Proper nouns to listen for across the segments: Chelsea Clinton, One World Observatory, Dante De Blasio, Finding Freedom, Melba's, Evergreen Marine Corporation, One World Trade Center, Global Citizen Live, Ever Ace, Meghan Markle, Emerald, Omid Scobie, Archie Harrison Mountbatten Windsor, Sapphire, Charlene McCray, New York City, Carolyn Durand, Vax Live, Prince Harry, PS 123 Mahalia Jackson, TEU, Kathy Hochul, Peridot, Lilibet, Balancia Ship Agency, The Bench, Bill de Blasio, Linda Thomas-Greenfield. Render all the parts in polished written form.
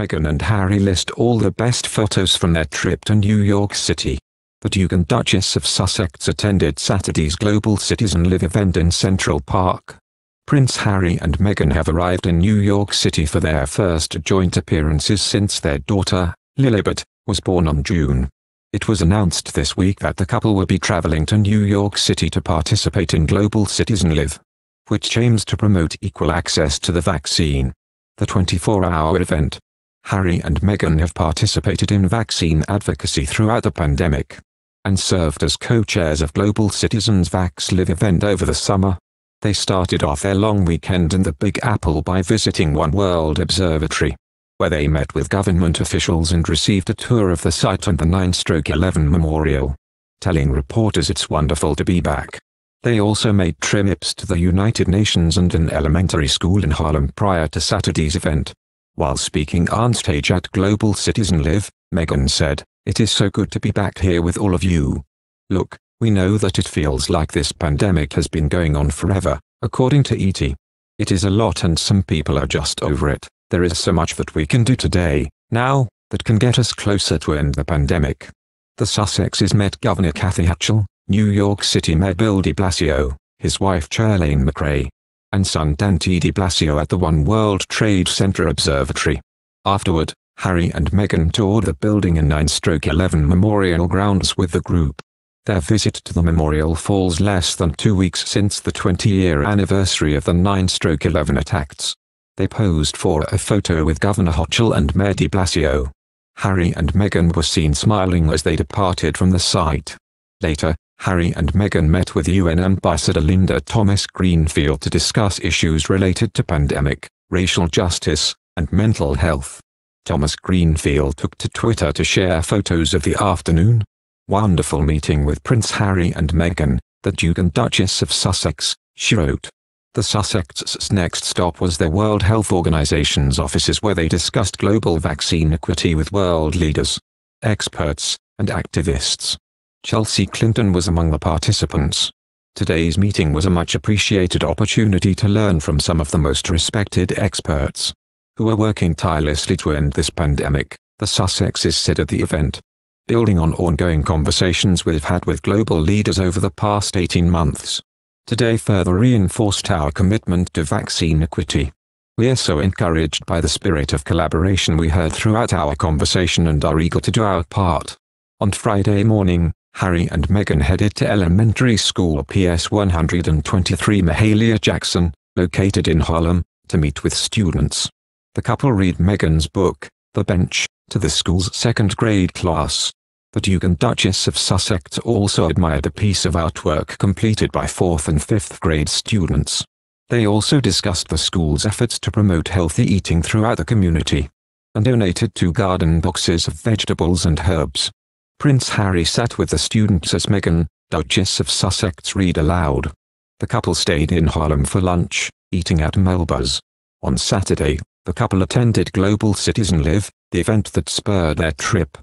Meghan and Harry list all the best photos from their trip to New York City. The Duke and Duchess of Sussex attended Saturday's Global Citizen Live event in Central Park. Prince Harry and Meghan have arrived in New York City for their first joint appearances since their daughter, Lilibet, was born on June. It was announced this week that the couple will be traveling to New York City to participate in Global Citizen Live, which aims to promote equal access to the vaccine. The 24-hour event. Harry and Meghan have participated in vaccine advocacy throughout the pandemic, and served as co-chairs of Global Citizen's Vax Live event over the summer. They started off their long weekend in the Big Apple by visiting One World Observatory, where they met with government officials and received a tour of the site and the 9/11 memorial, telling reporters it's wonderful to be back. They also made trips to the United Nations and an elementary school in Harlem prior to Saturday's event. While speaking on stage at Global Citizen Live, Meghan said, "It is so good to be back here with all of you. Look, we know that it feels like this pandemic has been going on forever, according to ET. It is a lot and some people are just over it. There is so much that we can do today, now, that can get us closer to end the pandemic." The Sussexes met Governor Kathy Hochul, New York City Mayor Bill de Blasio, his wife Charlene McCray, and son Dante De Blasio at the One World Trade Center Observatory. Afterward, Harry and Meghan toured the building and 9/11 memorial grounds with the group. Their visit to the memorial falls less than 2 weeks since the 20-year anniversary of the 9/11 attacks. They posed for a photo with Governor Hochul and Mayor de Blasio. Harry and Meghan were seen smiling as they departed from the site. Later, Harry and Meghan met with UN Ambassador Linda Thomas-Greenfield to discuss issues related to pandemic, racial justice, and mental health. Thomas-Greenfield took to Twitter to share photos of the afternoon. "Wonderful meeting with Prince Harry and Meghan, the Duke and Duchess of Sussex," she wrote. The Sussexes' next stop was the World Health Organization's offices, where they discussed global vaccine equity with world leaders, experts, and activists. Chelsea Clinton was among the participants. "Today's meeting was a much appreciated opportunity to learn from some of the most respected experts who are working tirelessly to end this pandemic," the Sussexes said at the event. "Building on ongoing conversations we've had with global leaders over the past 18 months, today further reinforced our commitment to vaccine equity. We are so encouraged by the spirit of collaboration we heard throughout our conversation and are eager to do our part." On Friday morning, Harry and Meghan headed to elementary school PS 123 Mahalia Jackson, located in Harlem, to meet with students. The couple read Meghan's book, The Bench, to the school's second grade class. The Duke and Duchess of Sussex also admired a piece of artwork completed by 4th and 5th grade students. They also discussed the school's efforts to promote healthy eating throughout the community, and donated 2 garden boxes of vegetables and herbs. Prince Harry sat with the students as Meghan, Duchess of Sussex, read aloud. The couple stayed in Harlem for lunch, eating at Melba's. On Saturday, the couple attended Global Citizen Live, the event that spurred their trip.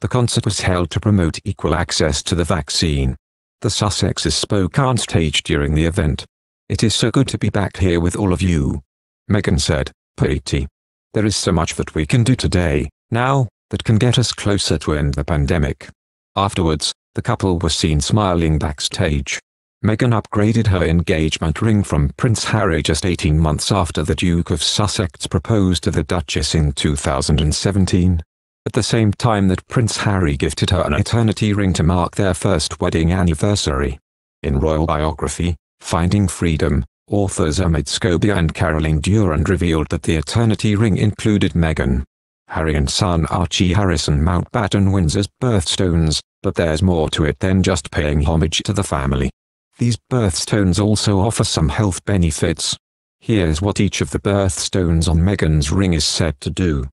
The concert was held to promote equal access to the vaccine. The Sussexes spoke on stage during the event. "It is so good to be back here with all of you," Meghan said, "Petty. There is so much that we can do today, now, that can get us closer to end the pandemic." Afterwards, the couple were seen smiling backstage. Meghan upgraded her engagement ring from Prince Harry just 18 months after the Duke of Sussex proposed to the Duchess in 2017, at the same time that Prince Harry gifted her an eternity ring to mark their first wedding anniversary. In royal biography, Finding Freedom, authors Omid Scobie and Carolyn Durand revealed that the eternity ring included Meghan, Harry and son Archie Harrison Mountbatten Windsor's birthstones, but there's more to it than just paying homage to the family. These birthstones also offer some health benefits. Here's what each of the birthstones on Meghan's ring is said to do.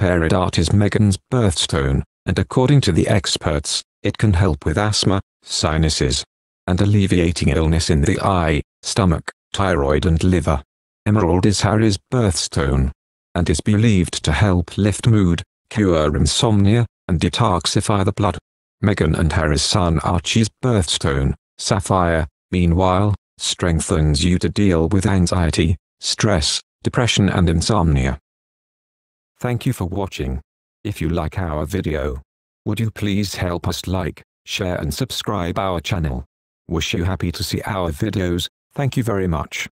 Peridot is Meghan's birthstone, and according to the experts, it can help with asthma, sinuses, and alleviating illness in the eye, stomach, thyroid and liver. Emerald is Harry's birthstone, and is believed to help lift mood, cure insomnia, and detoxify the blood. Meghan and Harry's son Archie's birthstone, Sapphire, meanwhile, strengthens you to deal with anxiety, stress, depression and insomnia. Thank you for watching. If you like our video, would you please help us like, share and subscribe our channel. Wish you happy to see our videos. Thank you very much.